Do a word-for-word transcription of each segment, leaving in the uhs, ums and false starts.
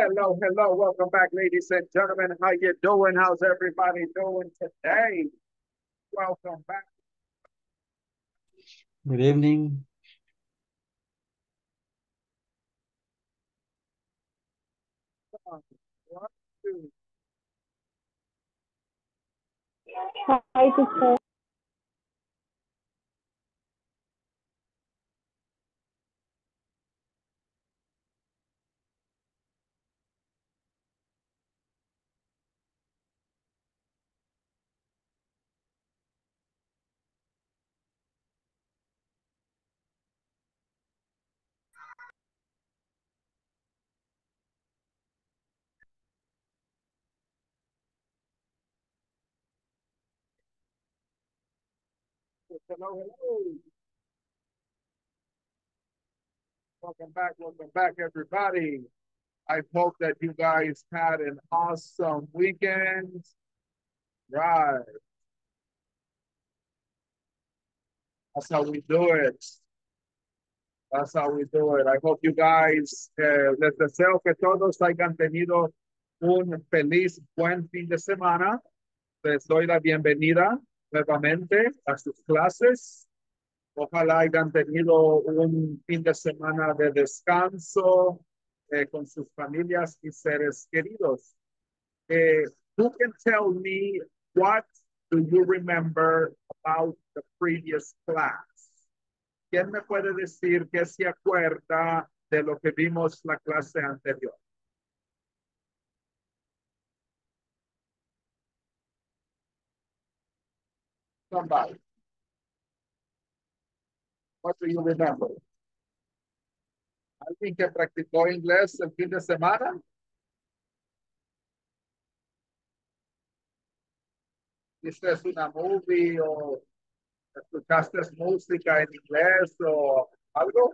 Hello, hello, welcome back, ladies and gentlemen. How you doing? How's everybody doing today? Welcome back. Good evening. One, two. Hi, teacher. Hello, hello. Welcome back, welcome back, everybody. I hope that you guys had an awesome weekend. Right. That's how we do it. That's how we do it. I hope you guys, eh, les deseo que todos hayan tenido un feliz buen fin de semana. Les doy la bienvenida nuevamente a sus clases. Ojalá hayan tenido un fin de semana de descanso eh, con sus familias y seres queridos. Eh, who can tell me what do you remember about the previous class? ¿Quién me puede decir que se acuerda de lo que vimos la clase anterior? Somebody. What do you remember? ¿Alguien que practicó inglés el fin de semana? ¿Viste una movie o escuchaste música en inglés o algo?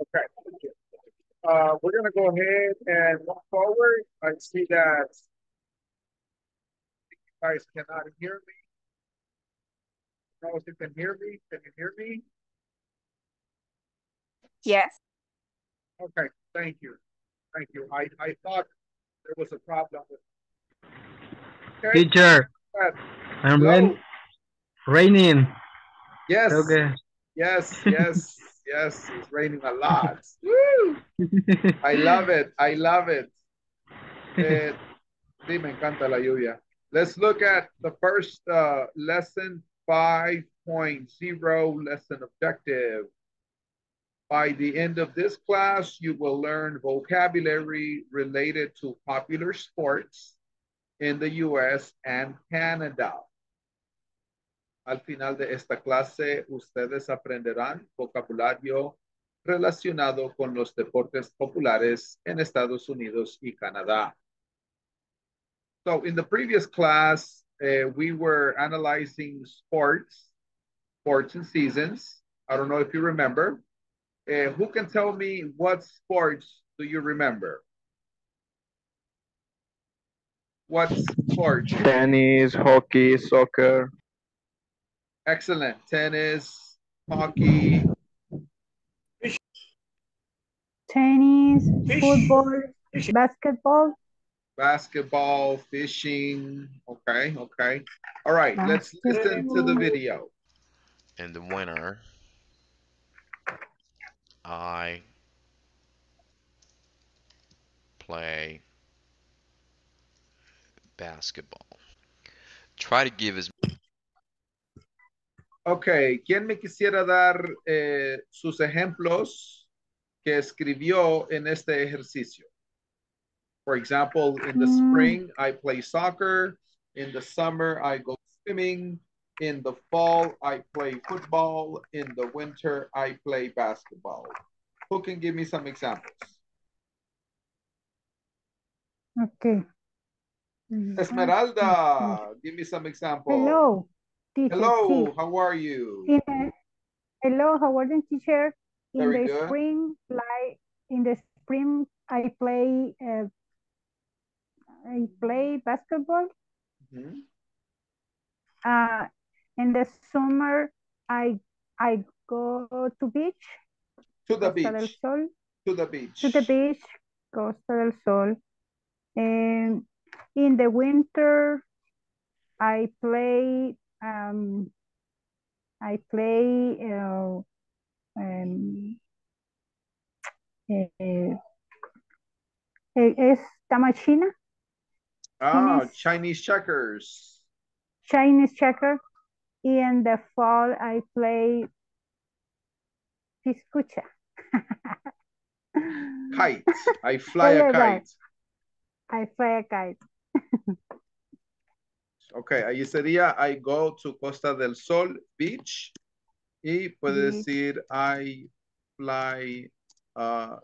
Okay. Uh, we're going to go ahead and move forward. I see that you guys cannot hear me. I don't know if you can hear me. Can you hear me? Yes. Okay. Thank you. Thank you. I, I thought there was a problem with it. Okay. Teacher, I'm rain, raining. Yes. Okay. Yes, yes. Yes, it's raining a lot. Woo! I love it. I love it. it. Sí, me encanta la lluvia. Let's look at the first uh, lesson five point zero, lesson objective. By the end of this class, you will learn vocabulary related to popular sports in the U S and Canada. Al final de esta clase, ustedes aprenderán vocabulario relacionado con los deportes populares en Estados Unidos y Canadá. So, in the previous class, uh, we were analyzing sports, sports and seasons. I don't know if you remember. Uh, who can tell me what sports do you remember? What sports? Tennis, hockey, soccer. Excellent. Tennis, hockey. Fish. Tennis, Fish. Football, Fish. Basketball. Basketball, fishing. Okay, okay. All right, basketball. Let's listen to the video. In the winter, I play basketball. Try to give as Okay, ¿quién me quisiera dar eh, sus ejemplos que escribió en este ejercicio? For example, in the spring, I play soccer. In the summer, I go swimming. In the fall, I play football. In the winter, I play basketball. Who can give me some examples? Okay. Esmeralda, give me some examples. Hello. Teacher, Hello, see. How are you? In, hello, how are you, teacher? In Very the good. spring, like in the spring, I play, uh, I play basketball. Mm-hmm. Uh, in the summer, I I go to beach. To the Costa beach. Del Sol. To the beach. To the beach, Costa del Sol. And in the winter, I play. Um, I play. Uh, um, uh, es Tamachina. Ah, Chinese, Chinese checkers. Chinese checker. In the fall, I play piscucha. Kite. I fly a kite. I fly a kite. Okay, ahí sería I go to Costa del Sol Beach. Y puede mm-hmm. decir I fly a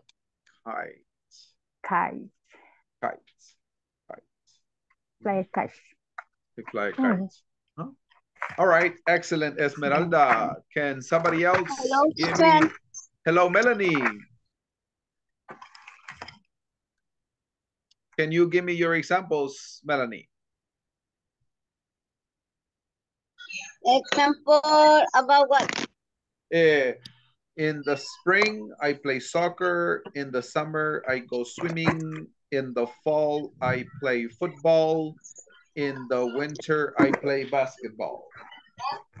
kite. Kite. Kite. Kite. Fly a kite. I fly a kite. Mm-hmm. All right, excellent, Esmeralda. Can somebody else hello, give me... Hello, Melanie. Can you give me your examples, Melanie? Example about what? Uh, in the spring, I play soccer. In the summer, I go swimming. In the fall, I play football. In the winter, I play basketball.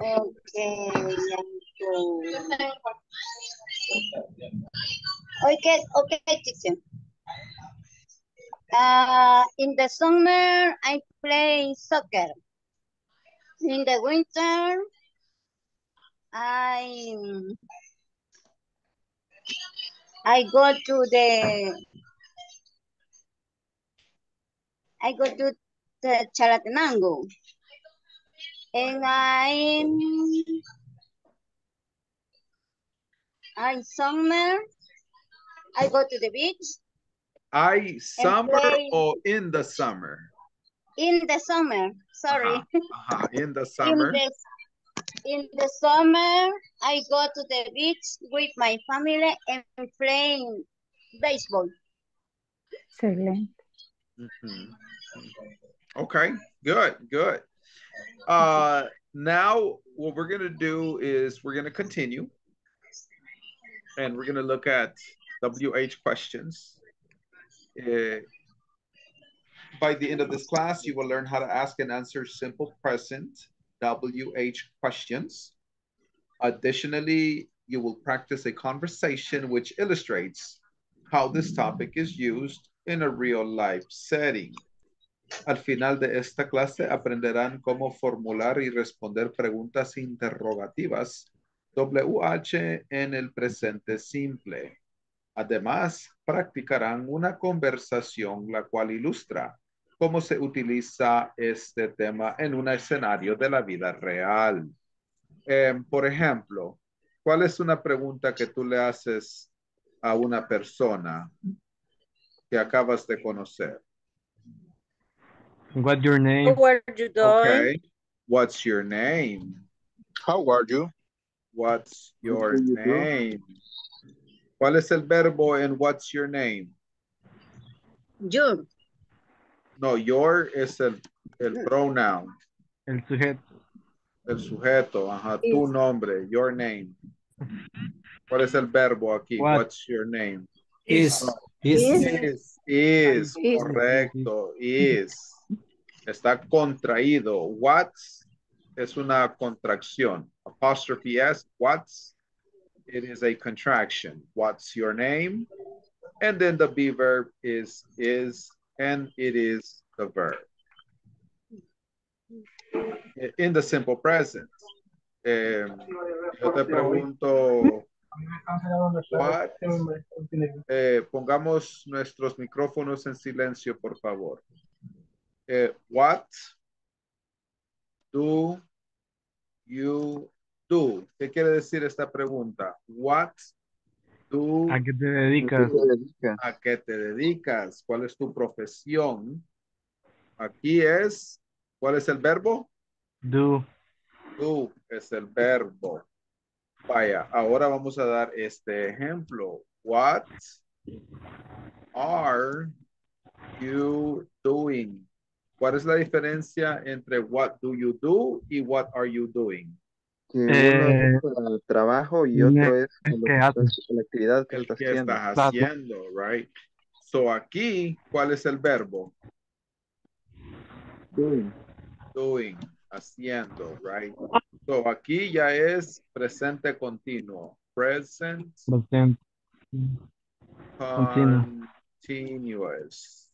Okay. Okay, okay, teacher. Uh, in the summer, I play soccer. In the winter, I I go to the I go to the Chalatenango, and I I summer I go to the beach. I summer play, or in the summer? In the summer, sorry. Uh -huh. Uh -huh. In the summer. In the, in the summer, I go to the beach with my family and playing baseball. Excellent. Mm-hmm. Okay, good, good. Uh, now what we're gonna do is we're gonna continue and we're gonna look at W H questions. Uh, by the end of this class, you will learn how to ask and answer simple present W H questions. Additionally, you will practice a conversation which illustrates how this topic is used in a real life setting. Al final de esta clase aprenderán cómo formular y responder preguntas interrogativas W H en el presente simple. Además, practicarán una conversación la cual ilustra cómo se utiliza este tema en un escenario de la vida real. Eh, por ejemplo, ¿cuál es una pregunta que tú le haces a una persona que acabas de conocer? What's your name? How are you doing? Okay. What's your name? How are you? What's your you name? Do? ¿Cuál es el verbo en what's your name? Your. No, your es el, el pronoun. El sujeto. El sujeto, ajá. Is. Tu nombre, your name. ¿Cuál es el verbo aquí? What? What's your name? Is. Oh. Is. Is. Is. Is. Correcto. Is. Está contraído. What's es una contracción. Apostrophe S. What's. It is a contraction. What's your name? And then the be verb is is, and it is the verb. In the simple present. Eh, yo te pregunto. What? Eh, pongamos nuestros micrófonos en silencio, por favor. Eh, what do you do? ¿Qué quiere decir esta pregunta? What do ¿A qué te dedicas? ¿A qué te dedicas? ¿Cuál es tu profesión? Aquí es, ¿cuál es el verbo? Do. Do es el verbo. Vaya, ahora vamos a dar este ejemplo. What are you doing ¿Cuál es la diferencia entre what do you do y what are you doing? Que uno eh, es el trabajo y otro es, el, el que haces, la actividad que, el estás, que haciendo. estás haciendo. Right? So aquí, ¿cuál es el verbo? Doing. Doing, haciendo, right? So aquí ya es presente continuo. Present. Present. Continuo. Continuous.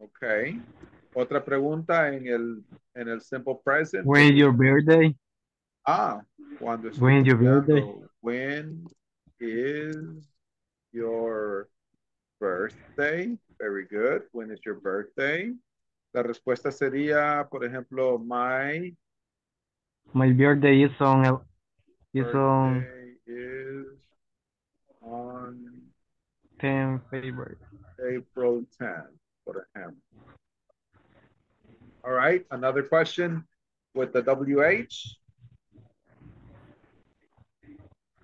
Okay. Otra pregunta en el, en el simple present. When your birthday. Ah, cuando es When your birthday. When is your birthday? Very good. When is your birthday? La respuesta sería, por ejemplo, my... My birthday is on... El, is on... Is on... tenth February. April tenth, for him. All right, another question with the W H.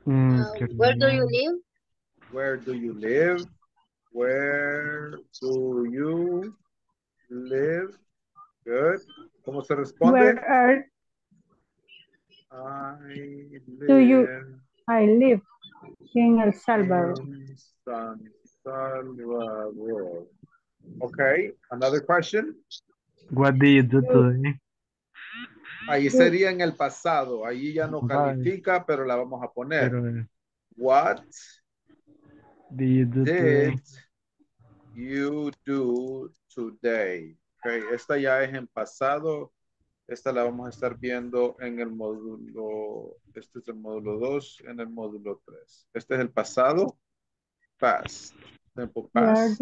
Uh, where do you live? Where do you live? Where do you live? Good. ¿Cómo se responde? Where are... I live... Do you... I live in El Salvador. In San Salvador. Okay, another question. What do you do today? Ahí sería en el pasado. Ahí ya no califica, pero la vamos a poner. Pero, What do you do did today? you do today? Okay, esta ya es en pasado. Esta la vamos a estar viendo en el módulo, este es el módulo dos, en el módulo tres. Este es el pasado, past, simple past.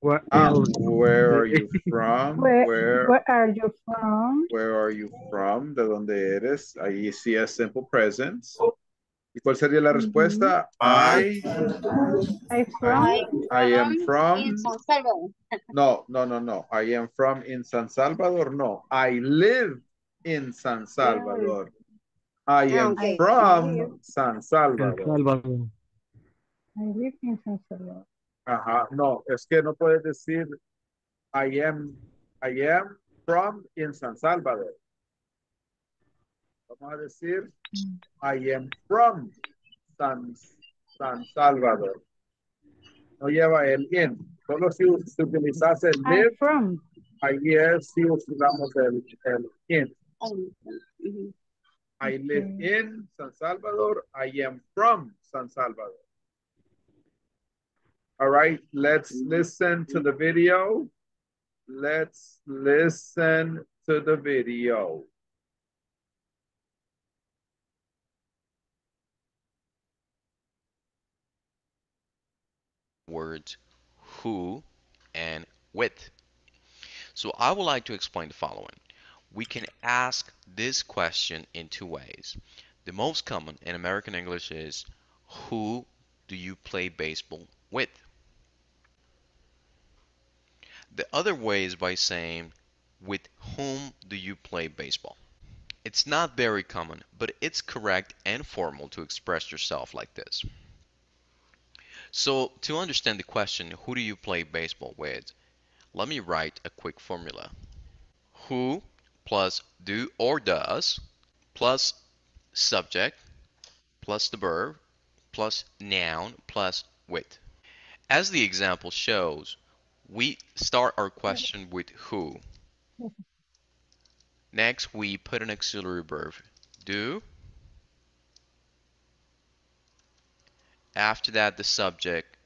Where are you from? Where are you from? Where, where, where are you from? Where are you from? ¿De dónde eres? Ahí sí es simple present. ¿Y cuál sería la respuesta? I, I, from, I, I am from. In San Salvador. No, no, no, no. I am from in San Salvador. No, I live in San Salvador. I am I, from I San Salvador. Salvador. I live in San Salvador. Ajá, no, es que no puedes decir I am, I am from in San Salvador. Vamos a decir I am from San, San Salvador. No lleva el in. Solo si utilizas el live, ahí es si usamos el, el in. Mm-hmm. I live okay. in San Salvador. I am from San Salvador. All right, let's listen to the video. Let's listen to the video. Words who and with. So I would like to explain the following. We can ask this question in two ways. The most common in American English is, who do you play baseball with? The other way is by saying, with whom do you play baseball? It's not very common, but it's correct and formal to express yourself like this. So, to understand the question, who do you play baseball with, let me write a quick formula. Who plus do or does plus subject plus the verb plus noun plus with. As the example shows, we start our question with who. Next, we put an auxiliary verb, do. After that, the subject,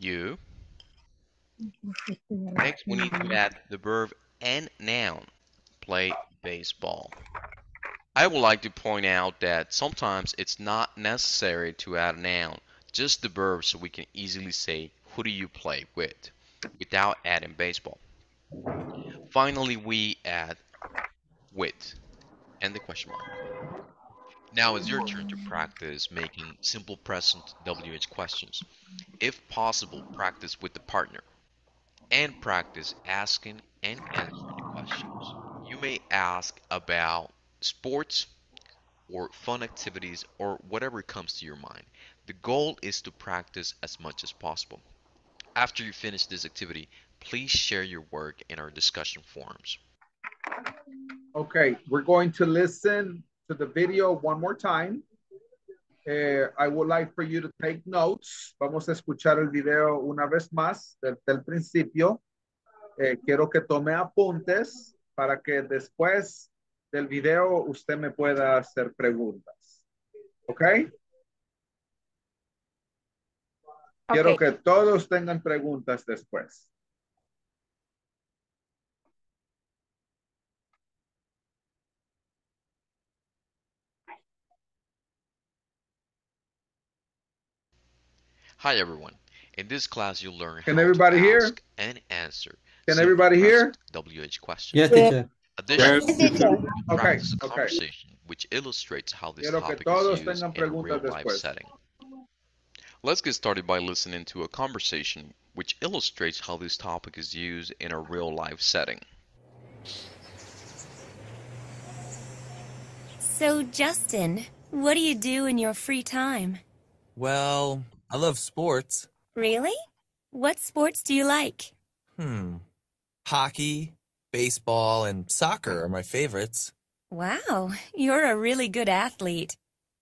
you. Next, we need to add the verb and noun, play baseball. I would like to point out that sometimes it's not necessary to add a noun, just the verb, so we can easily say, who do you play with, without adding baseball. Finally, we add with and the question mark. Now it's your turn to practice making simple present W H questions. If possible, practice with the partner and practice asking and answering the questions. You may ask about sports or fun activities or whatever comes to your mind. The goal is to practice as much as possible. After you finish this activity, please share your work in our discussion forums. Okay, we're going to listen to the video one more time. Uh, I would like for you to take notes. Vamos a escuchar el video una vez más desde el principio. Eh, quiero que tome apuntes para que después del video usted me pueda hacer preguntas. Okay? Quiero okay. que todos tengan preguntas después. Hi, everyone. In this class, you'll learn Can how everybody to hear? ask and answer. Can Simply everybody hear? W H questions. Yes, teacher. Additionally, yes, teacher. Okay. a conversation okay. which illustrates how this Quiero topic is used in a real-life setting. Let's get started by listening to a conversation which illustrates how this topic is used in a real-life setting. So, Justin, what do you do in your free time? Well, I love sports. Really? What sports do you like? Hmm. Hockey, baseball, and soccer are my favorites. Wow, you're a really good athlete.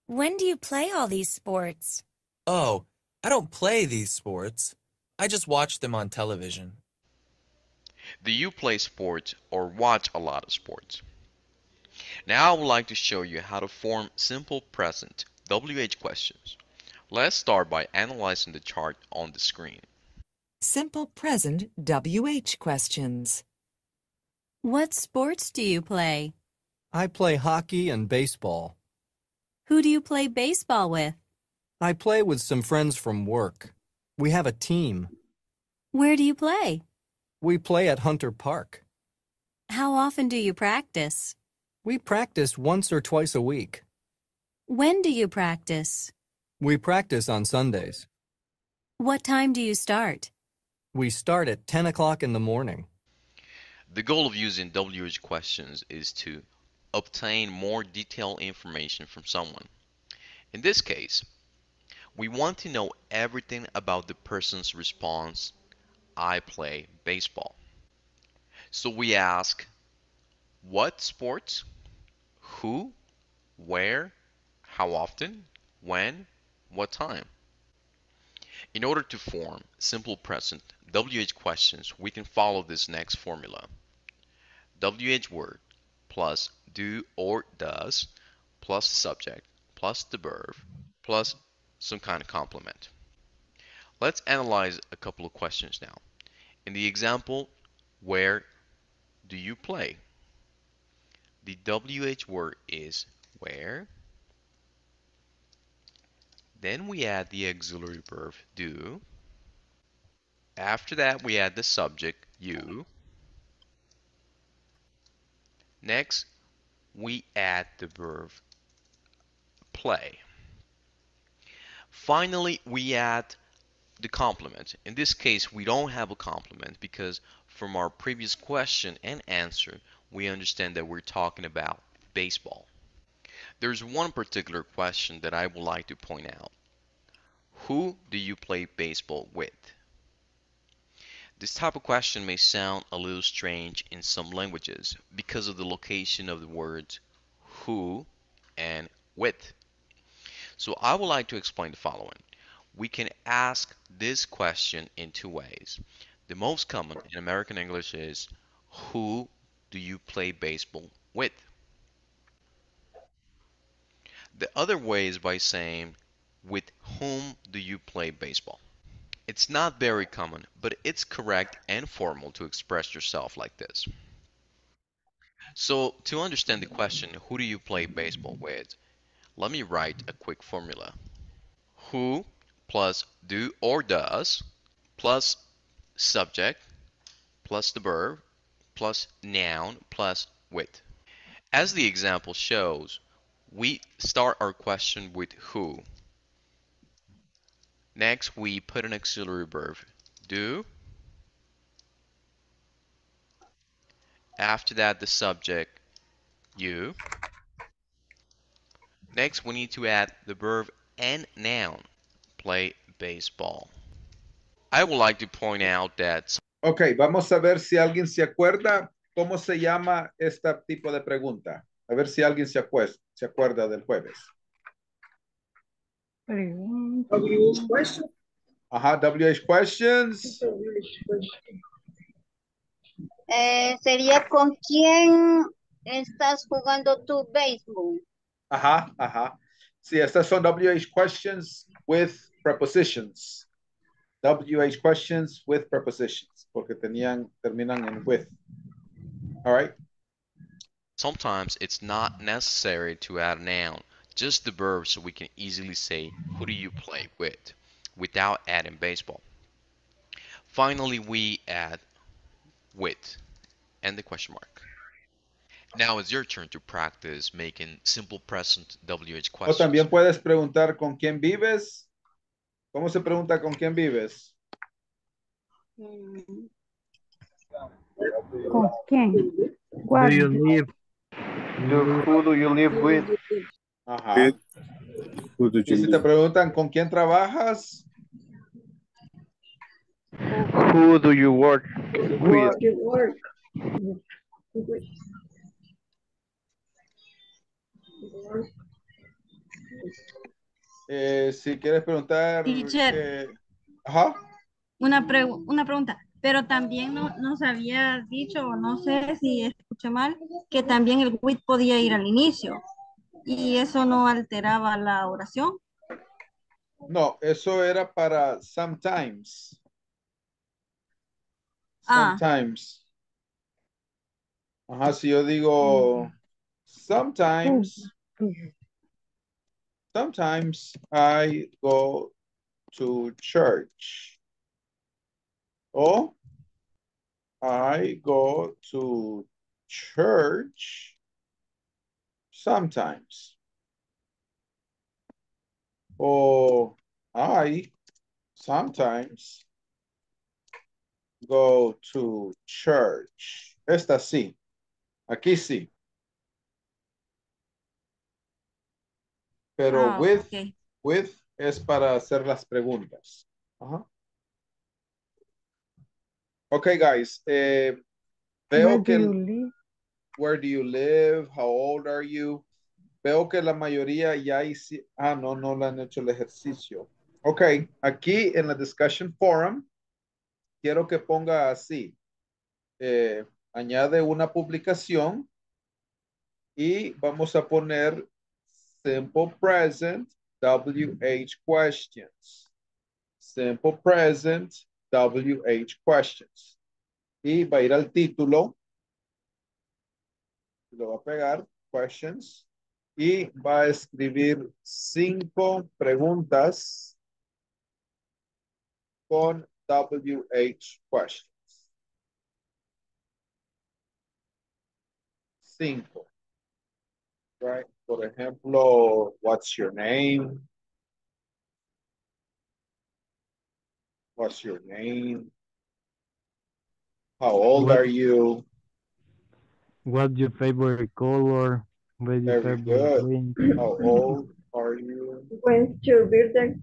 When do you play all these sports? Oh, I don't play these sports. I just watch them on television. Do you play sports or watch a lot of sports? Now I would like to show you how to form simple present W H questions. Let's start by analyzing the chart on the screen. Simple present W H questions. What sports do you play? I play hockey and baseball. Who do you play baseball with? I play with some friends from work. We have a team. Where do you play? We play at Hunter Park. How often do you practice? We practice once or twice a week. When do you practice? We practice on Sundays. What time do you start? We start at ten o'clock in the morning. The goal of using W H questions is to obtain more detailed information from someone. In this case, we want to know everything about the person's response, I play baseball. So we ask, what sports, who, where, how often, when, what time? In order to form simple present W H questions, we can follow this next formula. W H word plus do or does plus subject plus the verb plus some kind of complement. Let's analyze a couple of questions now. In the example, where do you play? The W H word is where. Then we add the auxiliary verb do. After that, we add the subject you. Next, we add the verb play. Finally, we add the complement. In this case, we don't have a complement because from our previous question and answer, we understand that we're talking about baseball. There's one particular question that I would like to point out. Who do you play baseball with? This type of question may sound a little strange in some languages because of the location of the words who and with. So I would like to explain the following. We can ask this question in two ways. The most common in American English is, who do you play baseball with? The other way is by saying, with whom do you play baseball? It's not very common, but it's correct and formal to express yourself like this. So to understand the question, who do you play baseball with? Let me write a quick formula. Who plus do or does plus subject plus the verb plus noun plus with. As the example shows, we start our question with who. Next, we put an auxiliary verb, do. After that, the subject, you. Next, we need to add the verb and noun, play baseball. I would like to point out that Ok, vamos a ver si alguien se acuerda cómo se llama este tipo de pregunta. A ver si alguien se, acuesta, se acuerda del jueves. Pregunta. W H questions. Ajá, W H questions. Eh, sería con quién estás jugando tu béisbol. Ajá, ajá. Sí, estas son W H questions with prepositions. W H questions with prepositions. Porque tenían, terminan en with. All right. Sometimes it's not necessary to add a noun, just the verb, so we can easily say, who do you play with, without adding baseball. Finally, we add with and the question mark. Now it's your turn to practice making simple present W H questions. O también puedes preguntar con quién vives. ¿Cómo se pregunta con quién vives? ¿Con quién? What? Do you live? Do, who do you live with? Ajá. Who do you y si te preguntan con quién trabajas. Who do you work with? Eh, si quieres preguntar. Eh, ajá. Una, pre una pregunta. Pero también no, nos habías dicho, no sé si escuché mal, que también el with podía ir al inicio. ¿Y eso no alteraba la oración? No, eso era para sometimes. Sometimes. Ah. Ajá, si yo digo sometimes, sometimes I go to church. Oh, I go to church sometimes. Oh, I sometimes go to church. Esta sí. Aquí sí. Pero oh, with, okay. With es para hacer las preguntas. Ajá. Uh-huh. Okay, guys, eh, veo where que... Do you where do you live? How old are you? Veo que la mayoría ya hice... Ah, no, no le han hecho el ejercicio. Okay, aquí en la discussion forum, quiero que ponga así. Eh, añade una publicación y vamos a poner simple present W H questions. Simple present W H questions. Y va a ir al título. Lo va a pegar, questions. Y va a escribir cinco preguntas con W H questions. Cinco. Right. Por ejemplo, what's your name? What's your name? How old what, are you? What's your favorite color? What's your Very favorite good. Drink? How old are you? When's your birthday?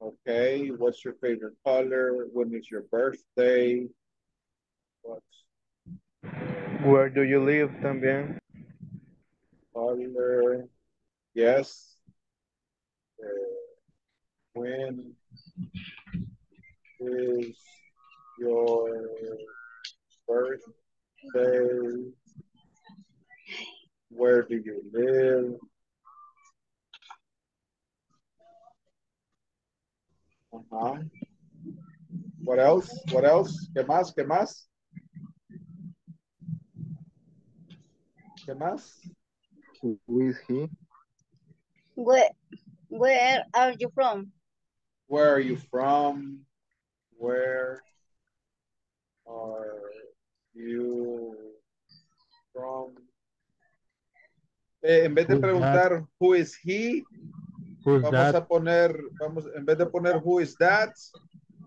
Okay. What's your favorite color? When is your birthday? What's... Where do you live, también? Color. Yes. Uh, when... is your birthday? Where do you live? Uh-huh. What else? What else? ¿Qué más? ¿Qué más? ¿Qué más? Who is he? Where, where are you from? Where are you from? Where are you from? Eh, en vez de who's preguntar that? Who is he, who's vamos that? A poner, vamos, en vez de poner who is that,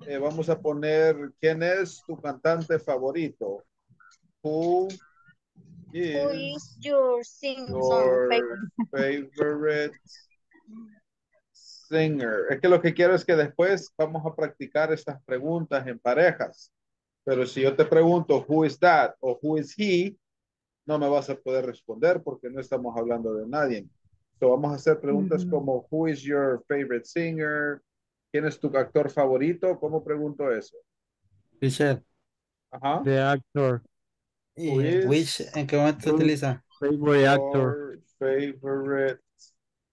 eh, vamos a poner quién es tu cantante favorito. Who is, who is your, sing your favorite, favorite? Singer. Es que lo que quiero es que después vamos a practicar estas preguntas en parejas. Pero si yo te pregunto, who is that o who is he, no me vas a poder responder porque no estamos hablando de nadie. So vamos a hacer preguntas mm-hmm. como, who is your favorite singer? ¿Quién es tu actor favorito? ¿Cómo pregunto eso? Richard. Ajá. The actor. Who is which, ¿en qué momento se utiliza? Favorite actor. Favorite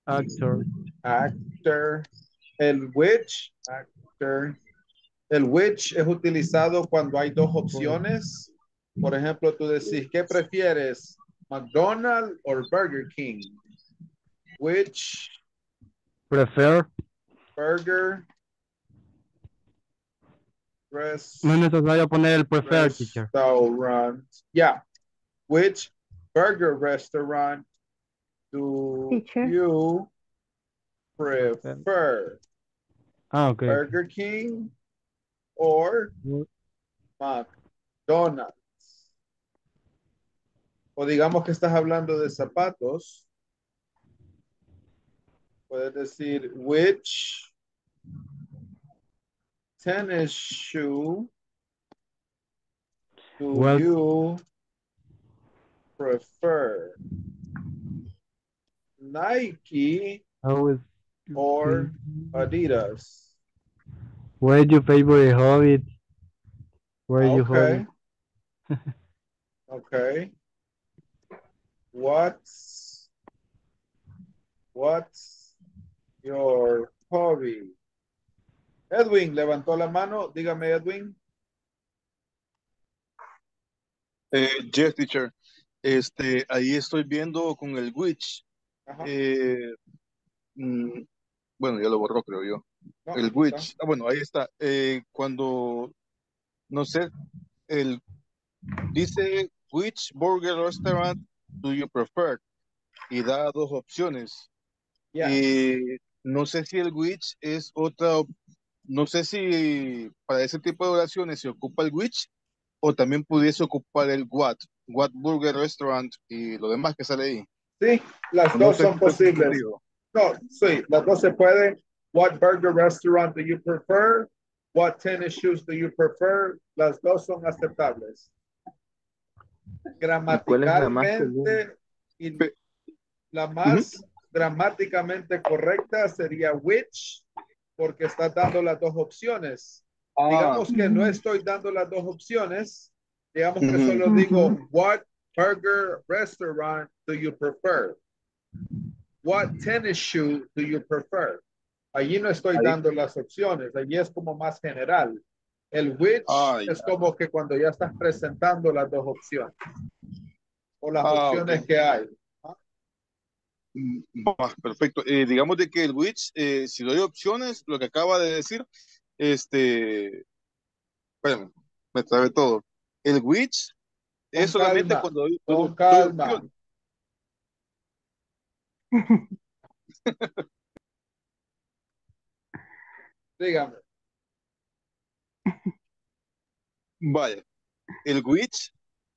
actor. Actor. El which, actor. El which es utilizado cuando hay dos opciones. Por ejemplo, tú decís, ¿qué prefieres? ¿McDonald's o Burger King? Which? Prefer. Burger. No es necesario poner el prefer, teacher. Restaurant. Yeah. Which burger restaurant do teacher. you prefer? Ah, okay. Burger King or McDonald's. O digamos que estás hablando de zapatos. Puedes decir, which tennis shoe do what? you prefer? Nike is or Adidas? What is your favorite hobby? Where okay. you hobby? Okay. What's what's your hobby? Edwin, levantó la mano. Dígame, Edwin. Eh, yes, teacher. Este, ahí estoy viendo con el which. Eh, mm, bueno, ya lo borró, creo yo. No, el which. Ah, bueno, ahí está. Eh, cuando, no sé, el dice, which burger restaurant do you prefer? Y da dos opciones. Yeah. Eh, no sé si el which es otra opción. No sé si para ese tipo de oraciones se ocupa el which o también pudiese ocupar el what, what burger restaurant y lo demás que sale ahí. Sí, las no dos son posibles. No, sí, las dos se pueden. What burger restaurant do you prefer? What tennis shoes do you prefer? Las dos son aceptables. Gramaticalmente, ¿Y la más, y la más uh-huh. gramáticamente correcta sería which. Porque estás dando las dos opciones. Ah. Digamos que no estoy dando las dos opciones. Digamos que mm-hmm. solo digo, what burger restaurant do you prefer? What tennis shoe do you prefer? Allí no estoy Ahí. dando las opciones. Allí es como más general. El which ah, es yeah. como que cuando ya estás presentando las dos opciones. O las ah, opciones okay. que hay. Perfecto. Eh, digamos de que el which, eh, si doy opciones, lo que acaba de decir, este, bueno, me trabe todo. El which es con solamente calma, cuando doy, con doy, calma. Doy opciones. Dígame. Vaya. El which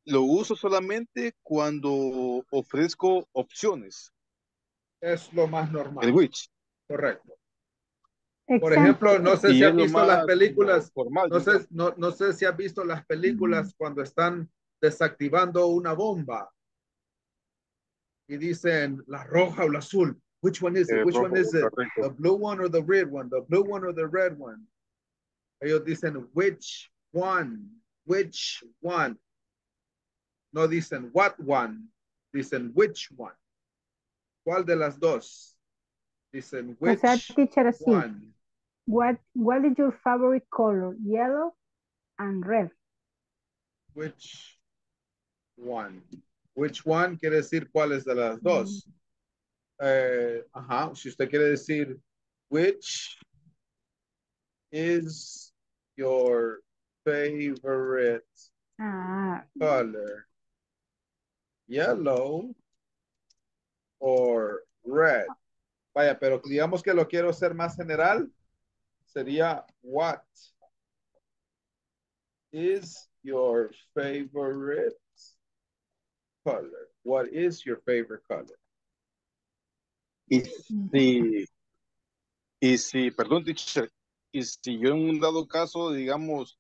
lo uso solamente cuando ofrezco opciones. Es lo más normal. El which. Correcto. Exacto. Por ejemplo, no sé y si has visto las películas, formal, no, sé, no, no sé si has visto las películas cuando están desactivando una bomba y dicen la roja o la azul. Which one is it? Which one is it? The blue one or the red one? The blue one or the red one? Ellos dicen which one? Which one? No dicen what one, dicen which one. ¿Cuál de las dos? Dicen, which o sea, teacher, así. One? What, what is your favorite color? Yellow and red. Which one? Which one quiere decir cuál es de las dos. Mm. Eh, ajá, si usted quiere decir, which is your favorite ah. color? Yellow. Or red. Vaya, pero digamos que lo quiero hacer más general. Sería, what is your favorite color? What is your favorite color? Y si, y si perdón, teacher, y si yo en un dado caso, digamos,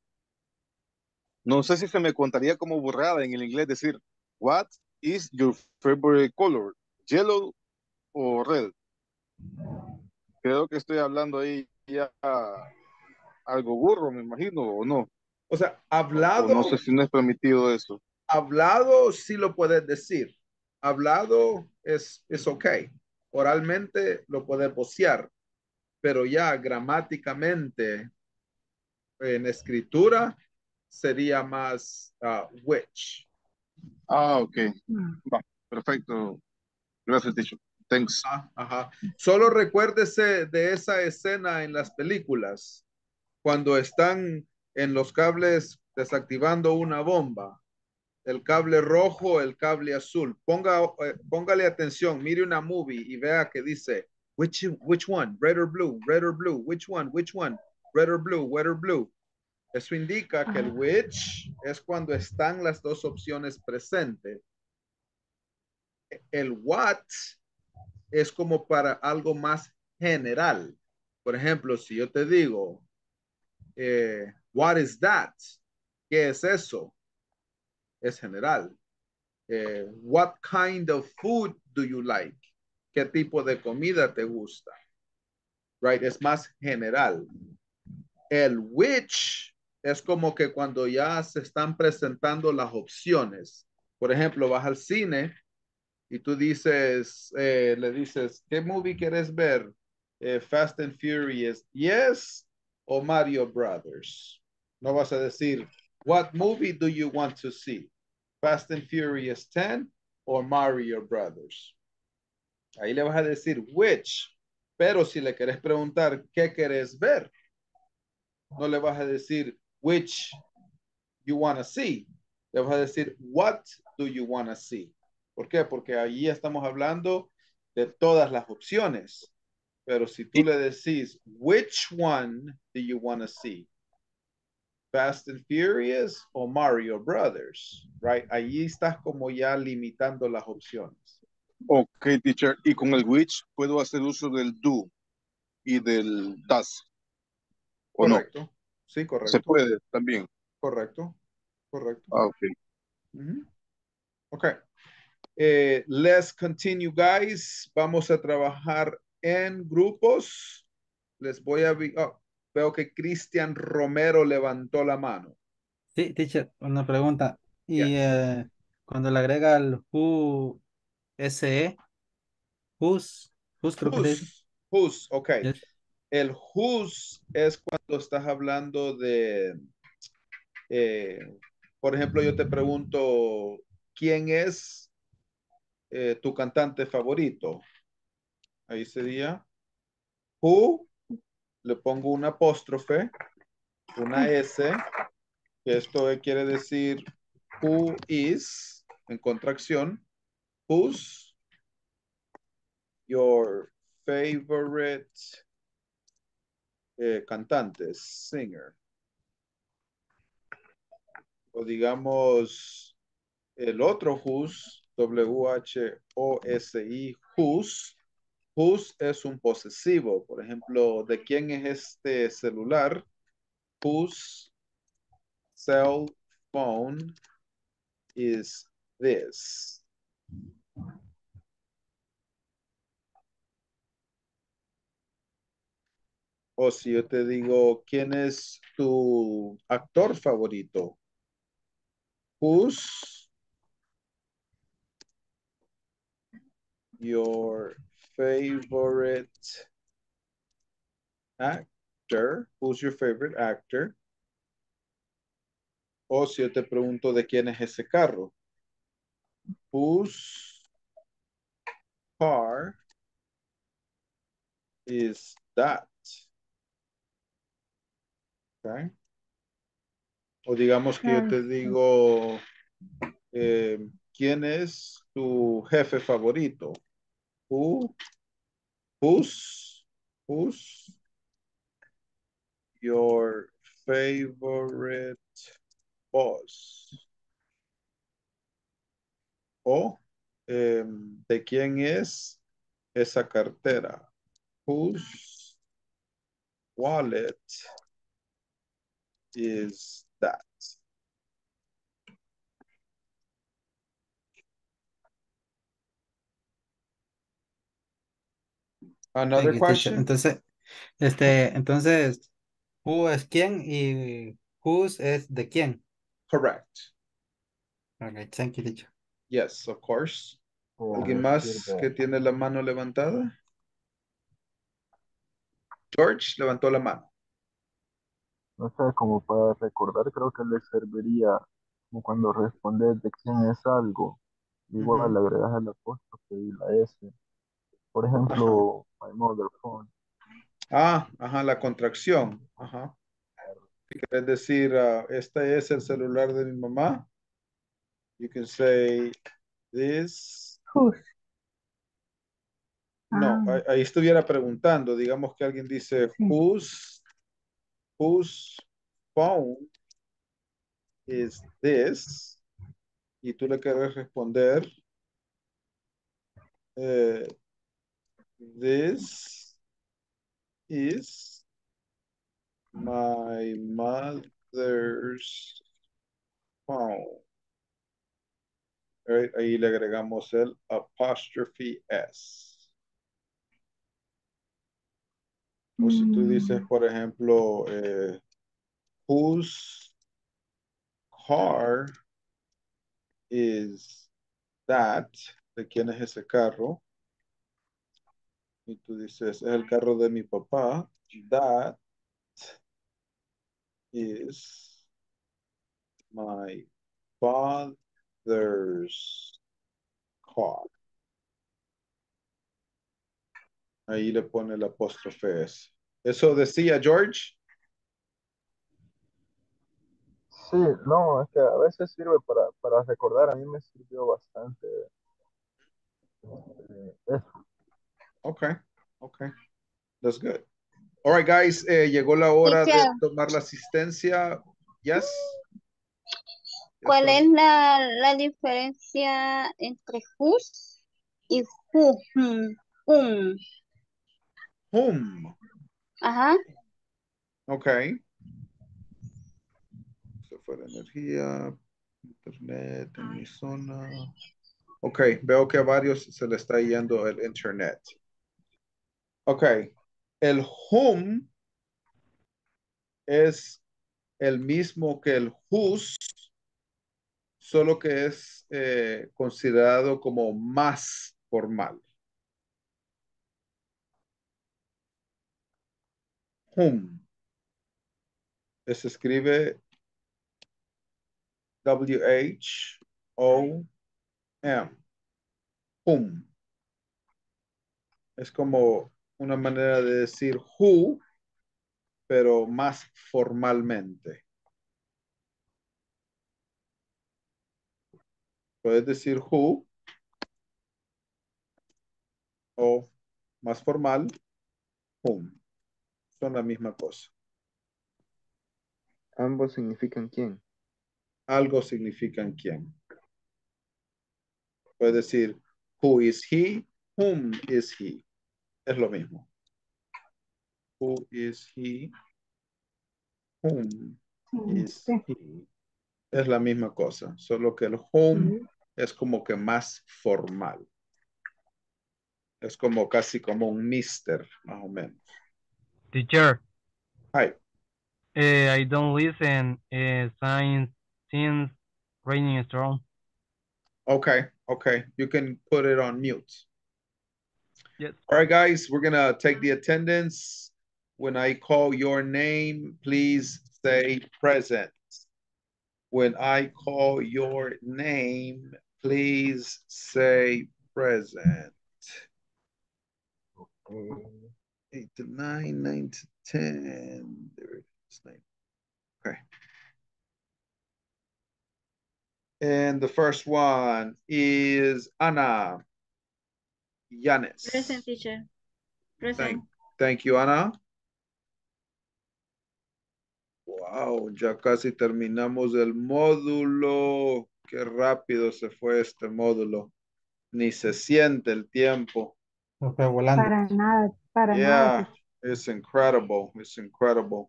No sé si se me contaría como burrada en el inglés decir, what is your favorite color? Yellow o red. Creo que estoy hablando ahí ya algo burro, me imagino, o no. O sea, hablado. O no sé si no es permitido eso. Hablado sí lo puedes decir. Hablado es, es ok. Oralmente lo puedes vocear. Pero ya gramáticamente en escritura sería más uh, which. Ah, ok. Va, perfecto. Gracias, teacher. Thanks. Ajá, ajá. Solo recuérdese de esa escena en las películas, cuando están en los cables desactivando una bomba. El cable rojo, el cable azul. Ponga, eh, póngale atención, mire una movie y vea que dice, which, which one, red or blue, red or blue, which one, which one, red or blue, red or blue. Eso indica que el which es cuando están las dos opciones presentes. El what es como para algo más general. Por ejemplo, si yo te digo, eh, what is that? ¿Qué es eso? Es general. Eh, what kind of food do you like? ¿Qué tipo de comida te gusta? Right, es más general. El which es como que cuando ya se están presentando las opciones. Por ejemplo, vas al cine y tú dices, eh, le dices, ¿qué movie quieres ver? Eh, Fast and Furious, yes, o Mario Brothers. No vas a decir, what movie do you want to see? Fast and Furious ten o Mario Brothers. Ahí le vas a decir which, pero si le querés preguntar, ¿qué querés ver? No le vas a decir, which you want to see. Le vas a decir, what do you want to see? ¿Por qué? Porque ahí estamos hablando de todas las opciones. Pero si tú le decís, which one do you want to see? Fast and Furious o Mario Brothers, right? Ahí estás como ya limitando las opciones. Ok, teacher. Y con el which puedo hacer uso del do y del does. Correcto. No. Sí, correcto. Se puede también. Correcto. Correcto. Ah, ok. Mm-hmm. Ok. Eh, let's continue, guys. Vamos a trabajar en grupos. Les voy a... Oh, veo que Cristian Romero levantó la mano. Sí, teacher, una pregunta. Y yes. eh, cuando le agrega el who, ese, who's, who's, creo who's, que es. Who's, ok. Yes. El whose es cuando estás hablando de, eh, por ejemplo, yo te pregunto, ¿quién es eh, tu cantante favorito? Ahí sería, who, le pongo un apóstrofe, una S, que esto quiere decir who is, en contracción, who's your favorite... Eh, cantantes, singer, o digamos el otro who's, W H O S I, who's, who's es un posesivo, por ejemplo, ¿de quién es este celular? Whose cell phone is this? O si yo te digo, ¿quién es tu actor favorito? Who's your favorite actor? Who's your favorite actor? O si yo te pregunto, ¿de quién es ese carro? Whose car is that? Okay. O digamos que yo te digo, eh, ¿quién es tu jefe favorito? Who, who's, who's your favorite boss? O eh, ¿de quién es esa cartera? Whose wallet is that? Another Thank you, teacher. question. Entonces, este, entonces, who es quién y whose es de quién. Correct. All right. Thank you, teacher. Yes, of course. Oh, ¿Alguien más beautiful. que tiene la mano levantada? George levantó la mano. No sé, como para recordar, creo que le serviría como cuando respondes de quién es algo. Igual uh-huh. le agregas el apóstrofe y la S. Por ejemplo, ajá. my mother phone. Ah, ajá, la contracción. Ajá. Quieres decir, uh, este es el celular de mi mamá. You can say this. Uf. No, ah. ahí estuviera preguntando. Digamos que alguien dice, sí. whose, whose phone is this? Y tú le querés responder, eh, this is my mother's phone. Right, ahí le agregamos el apostrophe S. Mm. O si tú dices, por ejemplo, eh, whose car is that? ¿De quién es ese carro? Y tú dices, es el carro de mi papá. That is my father's car. Ahí le pone el apóstrofe S. ¿Eso decía George? Sí, no, es que a veces sirve para, para recordar. A mí me sirvió bastante eh, eso. Okay, okay, that's good. All right, guys, eh, llegó la hora de tomar la asistencia. Yes. ¿Cuál es la, la diferencia entre whose y who? Whom. Whom. Ajá. Okay. Se fue la energía, internet en mi zona. Okay, veo que a varios se le está yendo el internet. Ok, el whom es el mismo que el whose, solo que es eh, considerado como más formal. Whom. Se escribe W H O M. Whom. Es como una manera de decir who, pero más formalmente. Puedes decir who, o más formal, whom. Son la misma cosa. Ambos significan quién. Algo significan quién. Puedes decir who is he, whom is he. Es lo mismo. Who is he? Whom is he? Es la misma cosa, solo que el whom mm-hmm. es como que más formal. Es como casi como un mister, más o menos. Teacher. Hi. Uh, I don't listen uh, since, since raining storm. Okay, okay. You can put it on mute. Yes. All right, guys, we're going to take the attendance. When I call your name, please say present. When I call your name, please say present. Okay. Eight to nine, nine to ten. There it is. Nine. Okay. And the first one is Anna. Yanis. Present, teacher. Present. Thank, thank you, Ana. Wow, ya casi terminamos el módulo. Qué rápido se fue este módulo. Ni se siente el tiempo. No está volando. Para nada, para yeah, nada. It's incredible, it's incredible.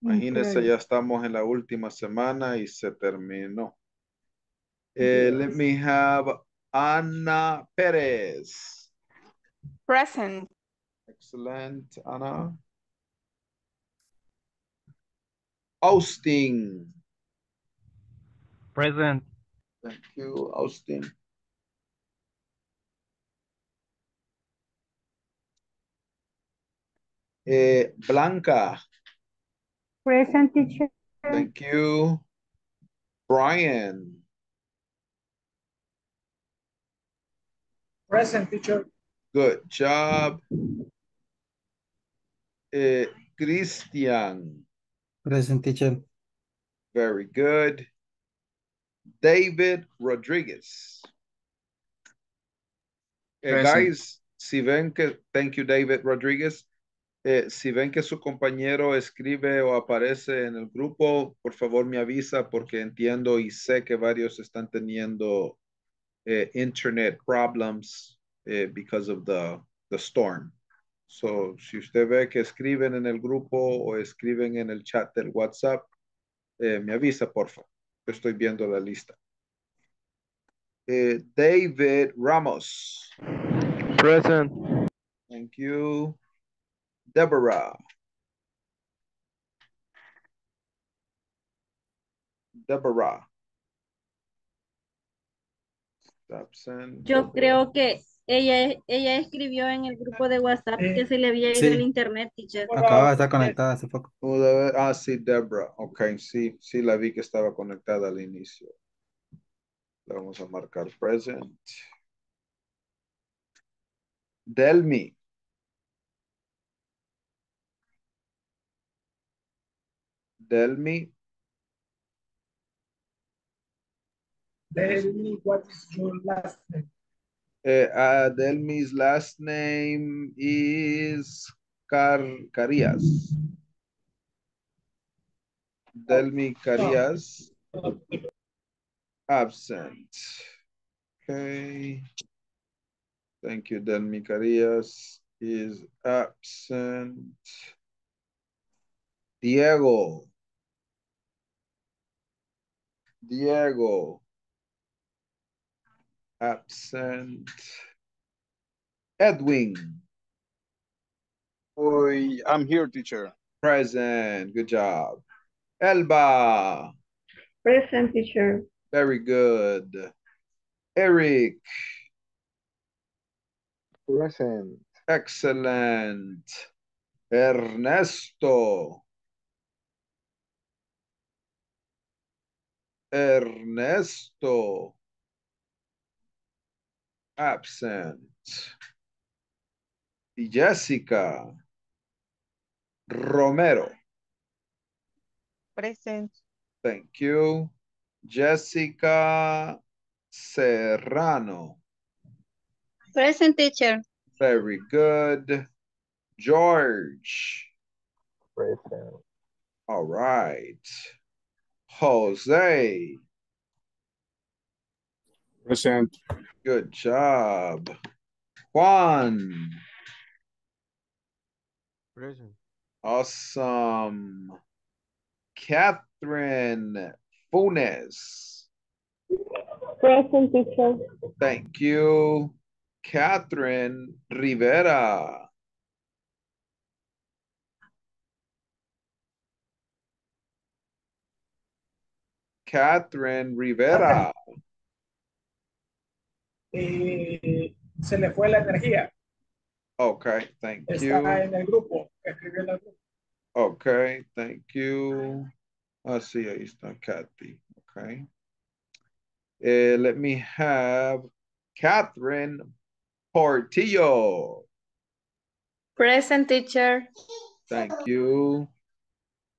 Imagínense, ya estamos en la última semana y se terminó. Eh, let me have Ana Pérez. Present. Excellent, Anna. Austin. Present. Thank you, Austin. Eh, Blanca. Present, teacher. Thank you. Brian. Present, teacher. Good job. Uh, Christian. Present, teacher. Very good. David Rodriguez. Uh, guys, si ven que, thank you, David Rodriguez. Eh, si ven que su compañero escribe o aparece en el grupo, por favor me avisa porque entiendo y sé que varios están teniendo eh, internet problems eh, because of the, the storm. So, si usted ve que escriben en el grupo o escriben en el chat del WhatsApp, eh, me avisa, por favor. Estoy viendo la lista. Eh, David Ramos. Present. Thank you. Deborah. Deborah. Yo creo que ella, ella escribió en el grupo de WhatsApp eh, que se le había ido sí. el internet, teacher. Acaba de estar conectada hace poco. Ah, sí, Deborah. Ok, sí, sí la vi que estaba conectada al inicio. Le vamos a marcar present. Delmi. Delmi. Delmi, what is your last name? Uh, uh, Delmi's last name is Car Carias. Delmi Carias. Absent. Okay. Thank you, Delmi Carias is absent. Diego. Diego, absent. Edwin. Oi, I'm here, teacher. Present, good job. Elba. Present, teacher. Very good. Eric. Present. Excellent. Ernesto. Ernesto, absent. Jessica Romero. Present. Thank you. Jessica Serrano. Present, teacher. Very good. George. Present. All right. Jose. Present. Good job. Juan. Present. Awesome. Catherine Funes. Present, teacher. Thank you. Catherine Rivera. Catherine Rivera. Y se le fue la energía. Okay, thank Está you. Está en el grupo. Escribió en el grupo. Okay, thank you. Ah, sí, ahí está Kathy. Okay. Uh, let me have Catherine Portillo. Present, teacher. Thank you.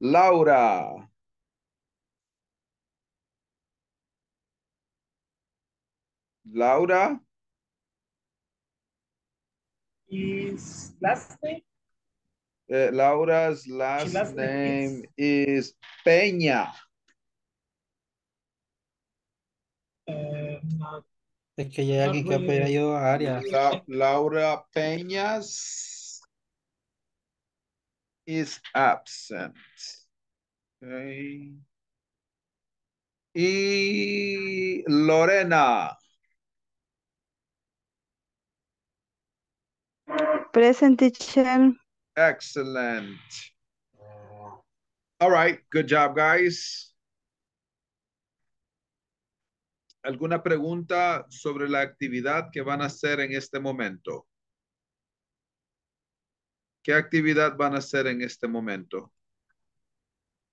Laura. Laura. Is last name? Uh, Laura's last, last name, name is, is Peña. Uh, no. Es que hay alguien que puede ayudar a Arias. La, Laura Peñas is absent. Okay. Y Lorena. present, teacher. Excellent. All right, good job, guys. ¿Alguna pregunta sobre la actividad que van a hacer en este momento? ¿Qué actividad van a hacer en este momento?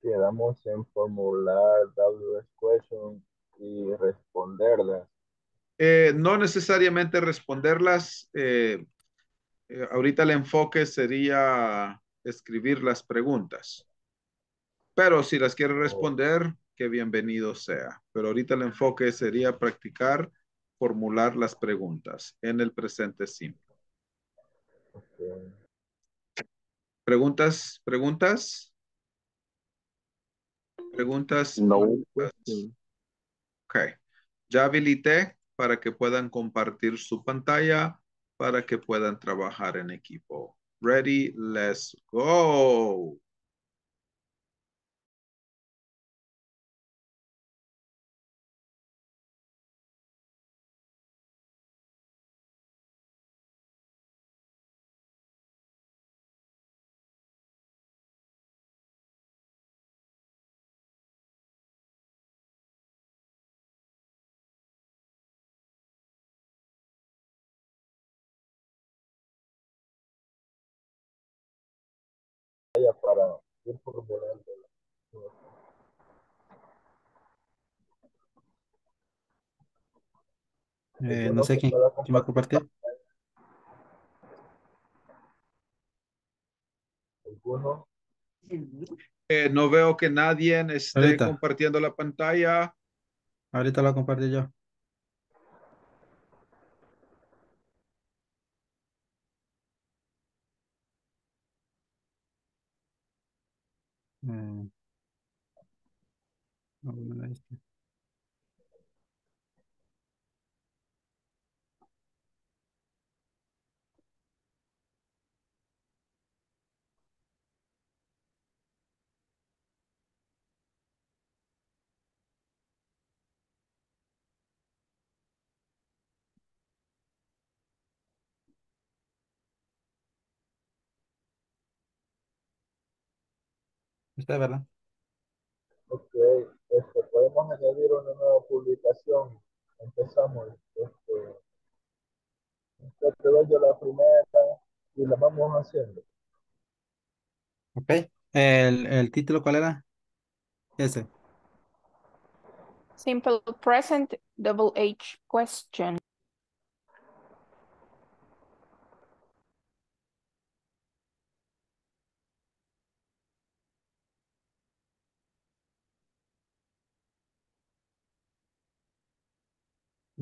Quedamos en formular W S questions y responderlas. Eh, no necesariamente responderlas. Eh, eh, ahorita el enfoque sería escribir las preguntas. Pero si las quiere responder, que bienvenido sea. Pero ahorita el enfoque sería practicar, formular las preguntas en el presente simple. Okay. ¿Preguntas? ¿Preguntas? ¿Preguntas? No. Preguntas. Ok. Ya habilité para que puedan compartir su pantalla, para que puedan trabajar en equipo. Ready, let's go. Para ir formulando. Eh, no sé quién, quién va a compartir. Eh, no veo que nadie esté ahorita compartiendo la pantalla. Ahorita la compartí yo. Hmm. Está, ¿verdad? Ok, este, podemos añadir una nueva publicación. Empezamos. Este, este te doy yo la primera y la vamos haciendo. Ok, el, el título, ¿cuál era? Ese. Simple present W H question.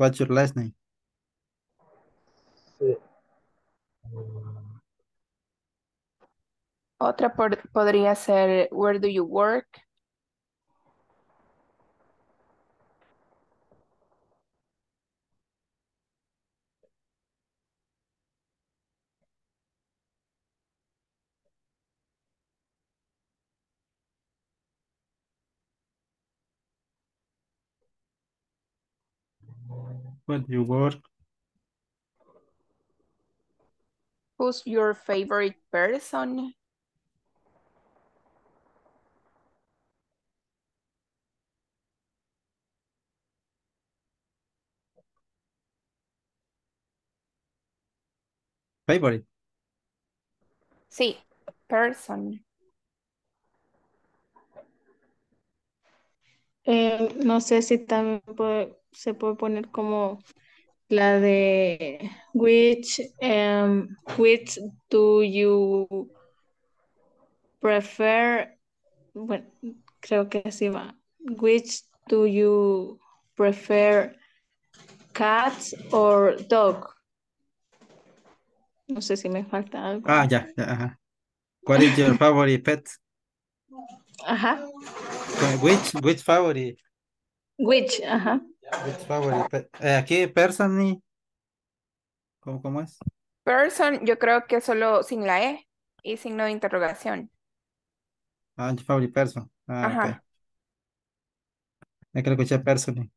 What's your last name? Sí. Otra pod podría ser, where do you work? Where do you work? Who's your favorite person? Favorite? Sí, person. Eh, no sé si también puede, se puede poner como la de which um, which do you prefer. Bueno, creo que así va. Which do you prefer, cats or dog? No sé si me falta algo. Ah, ya. ya ajá. What is your favorite pet? Ajá. Which, which favorite? Which, ajá. Which favorite pet? Eh, aquí, person y... ¿Cómo, ¿Cómo es? Person, yo creo que solo sin la E y signo de interrogación. Ah, your favorite person. Ah, ajá. Okay. Hay que escuchar person.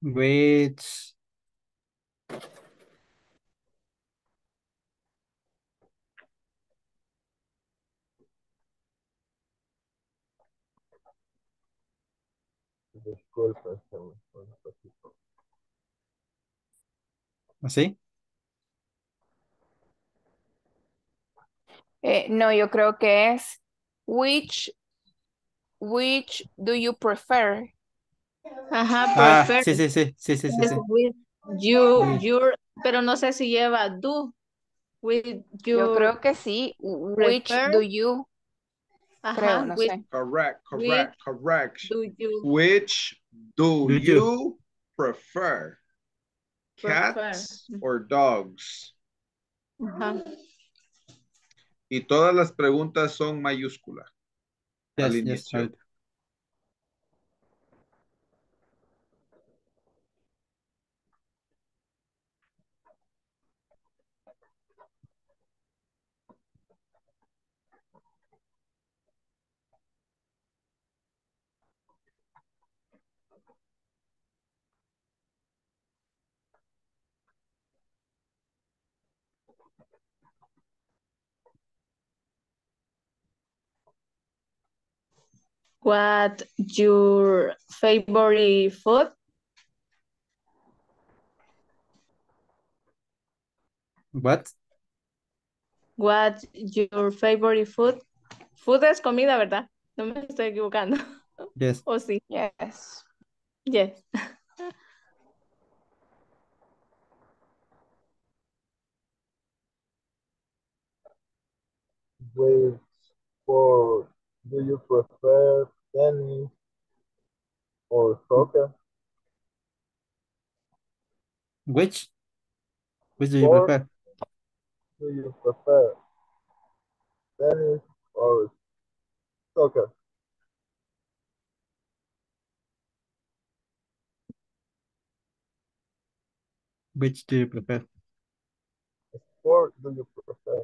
Which ¿Así? Eh, no, yo creo que es which which do you prefer? Ajá, ah, prefer. Sí, sí, sí, sí, sí, sí. With you, your, pero no sé si lleva do. With you. Yo creo que sí. Which prefer? Do you? Ajá, creo, no with, sé. Correct, correct, with correct. Do you. Which do, do you, you prefer? Cats prefer. Or dogs? Ajá. Y todas las preguntas son mayúsculas. Yes, al inicio. Yes, right. What your favorite food? What? What your favorite food? Food es comida, ¿verdad? No me estoy equivocando. Yes. ¿O sí? Yes. Yes. Wait for... Do you prefer tennis or soccer? Which? Which do you or prefer? Do you prefer tennis or soccer? Which do you prefer? Sport do you prefer?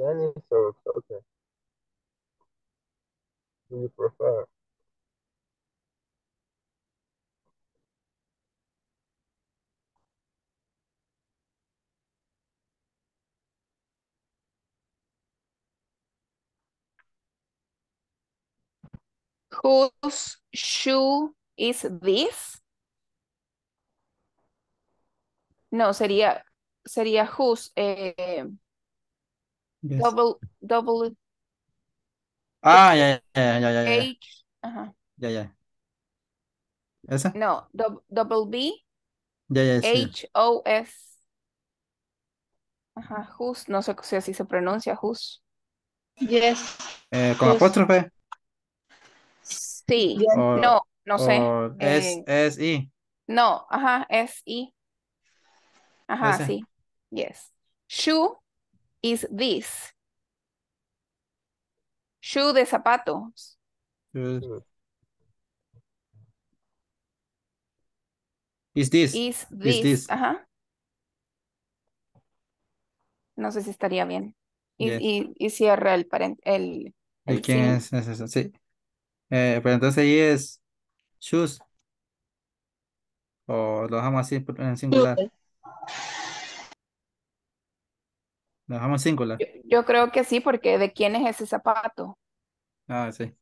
Tennis or soccer? Do you prefer? Whose shoe is this? No, sería, sería whose. Eh, Yes. Double, double. Ah, yeah, yeah, yeah, yeah, yeah. H, uh-huh. Yeah, yeah. ¿Esa? No, do double B. Yeah, yeah, H, yeah. O, S. Ajá, who's, no sé si así se pronuncia, who's. Yes. Eh, ¿Con who's. Apóstrofe? Sí, yes. Or, no, no sé. S, eh, S, I. No, ajá, S, I. Ajá, S. Sí, yes. Shoe. Is this shoe de zapatos? Uh, is this? Is this? Is this? Ajá. No sé si estaría bien. Y, yes. y, y cierra el parent el. el ¿Y quién es? Es eso, sí. Eh, pero entonces ahí es shoes. O lo dejamos así en singular. Nos dejamos singular. Yo, yo creo que sí, porque ¿de quién es ese zapato? Ah, sí.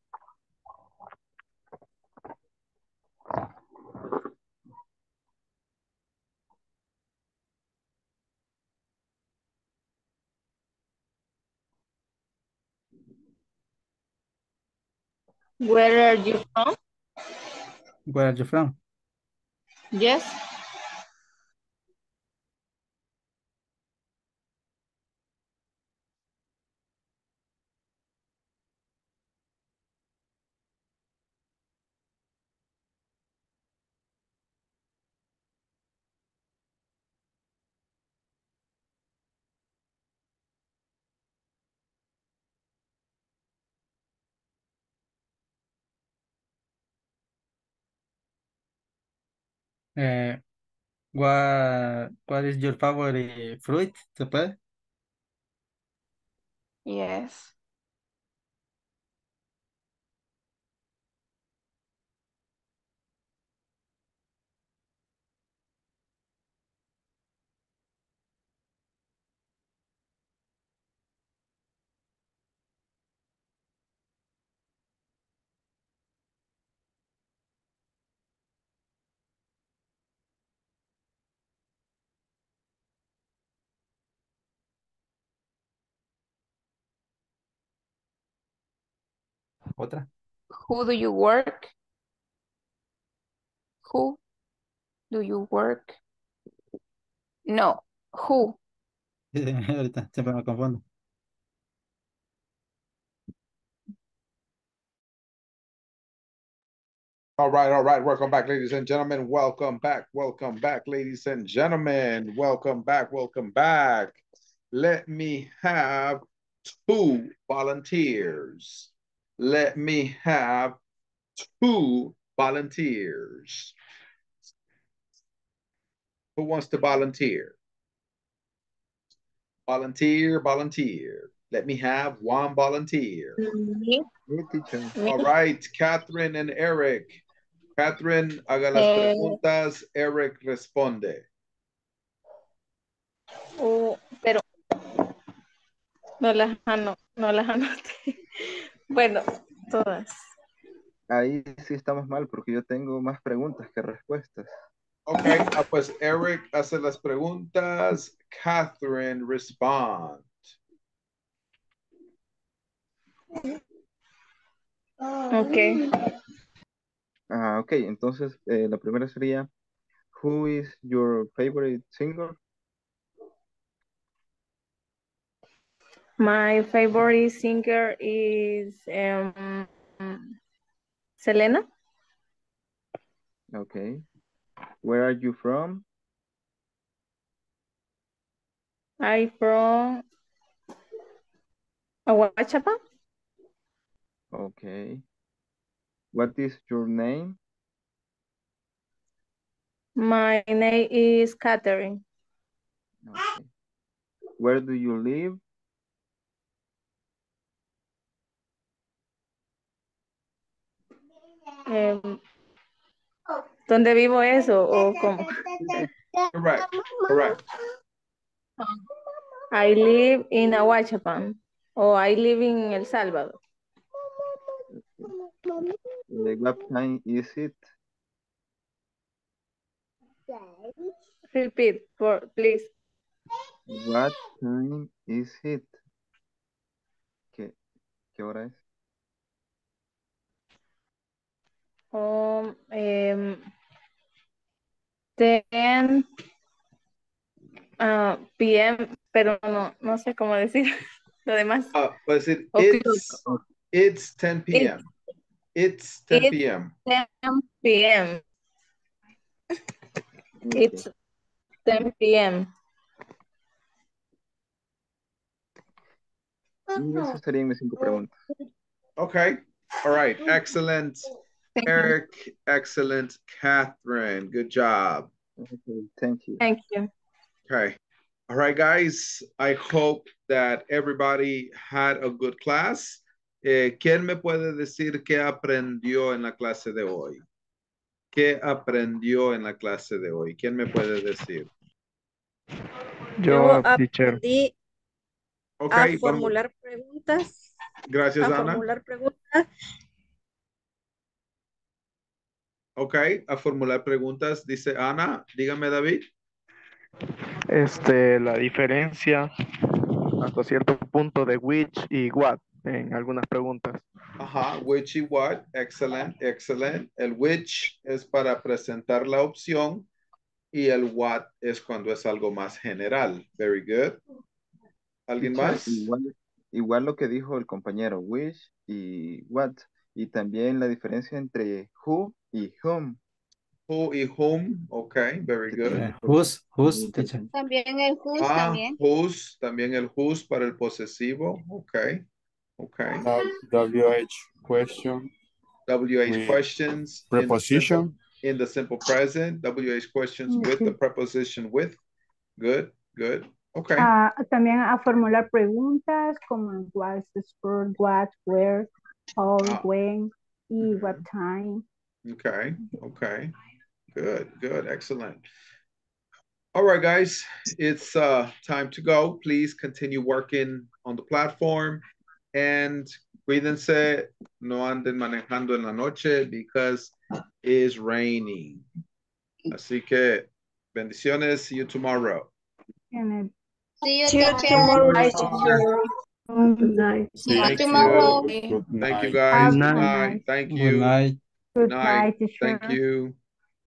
Where are you from? Where are you from? Yes. Uh, what What is your favorite fruit to play? Yes. Otra. Who do you work? Who do you work? No, who? Sí, sí, ahorita siempre me confundo. All right, all right. Welcome back, ladies and gentlemen. Welcome back. Welcome back, ladies and gentlemen. Welcome back. Welcome back. Let me have two volunteers. Let me have two volunteers. Who wants to volunteer? Volunteer, volunteer. Let me have one volunteer. Me. All right, Catherine and Eric. Catherine, haga las eh, preguntas, Eric responde. Oh, pero no las anoté. No las anoté. Bueno, todas. Ahí sí estamos mal porque yo tengo más preguntas que respuestas. Ok, ah, pues Eric hace las preguntas, Catherine responde. Ok. Ah, ok, entonces eh, la primera sería, who is your favorite singer? My favorite singer is um, Selena. Okay. Where are you from? I'm from Aguachapa. Okay. What is your name? My name is Catherine. Okay. Where do you live? Um, ¿Dónde vivo eso o cómo? Correct, correct. I live in Aguachapán or I live in El Salvador. Okay. What time is it? Repeat, for, please. What time is it? ¿Qué, qué hora es? Um, um, ten uh, p m, pero no, no sé cómo decir lo demás. Uh, pues it, it's, it's ten p m It's, it's ten p m ten p m It's ten p m Esas serían mis cinco preguntas. Okay, all right, excellent. Eric, excellent. Catherine, good job. Thank you. Thank you. Okay. All right, guys. I hope that everybody had a good class. Eh, ¿Quién me puede decir qué aprendió en la clase de hoy? ¿Qué aprendió en la clase de hoy? ¿Quién me puede decir? Yo, teacher. Okay, a formular vamos. preguntas. Gracias, a Ana. Formular preguntas. Ok, a formular preguntas, dice Ana. Dígame, David. Este, la diferencia hasta cierto punto de which y what en algunas preguntas. Ajá, which y what, excelente, excelente. El which es para presentar la opción y el what es cuando es algo más general. Very good. ¿Alguien más? Igual, igual lo que dijo el compañero, which y what. Y también la diferencia entre who y whom. Who y whom. Okay, very good. Who's, who's. También el who's ah, también. Who's, también el who's para el posesivo. Okay, okay. W H question. W H questions. Preposition. in the simple present, W H questions with the preposition with. Good, good. Okay. Uh, también a formular preguntas como what's the sport, what, where, how, ah. when, y what time. Okay, okay. Good, good, excellent. All right, guys, it's uh, time to go. Please continue working on the platform and cuídense, no anden manejando en la noche because it's raining. Así que, bendiciones, see you tomorrow. See you tomorrow. Good night. Thank you guys. Good night. Thank you. Good night. Thank you.